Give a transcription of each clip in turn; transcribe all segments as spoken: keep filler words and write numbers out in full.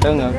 Tương ứng.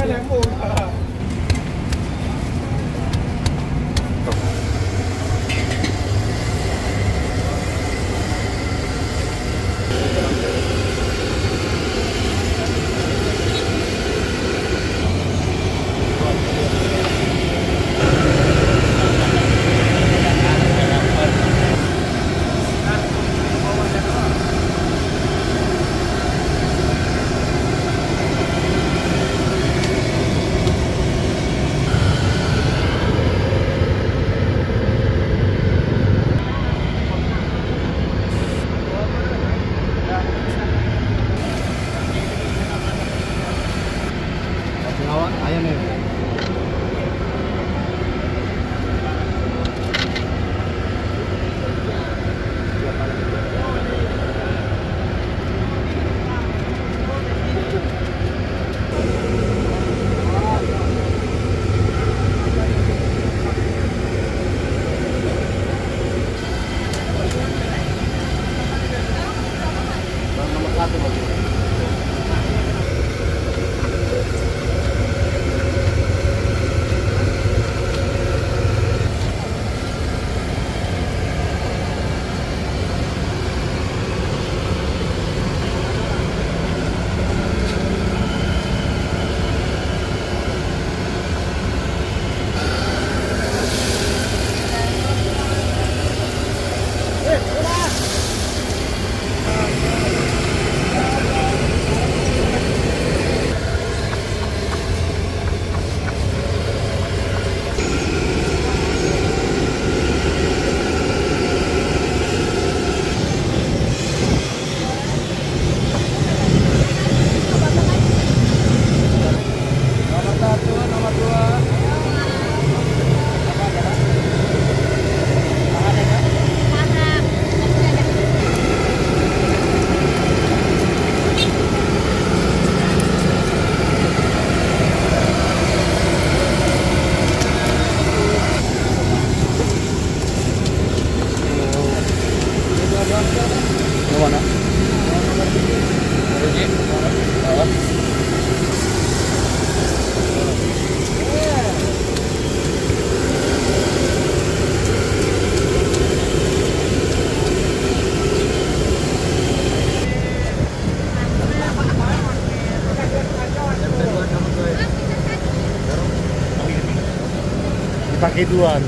Pakai duluan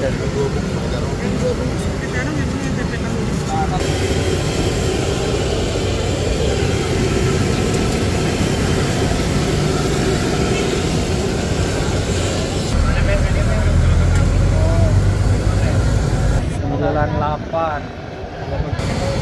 dan bulan delapan.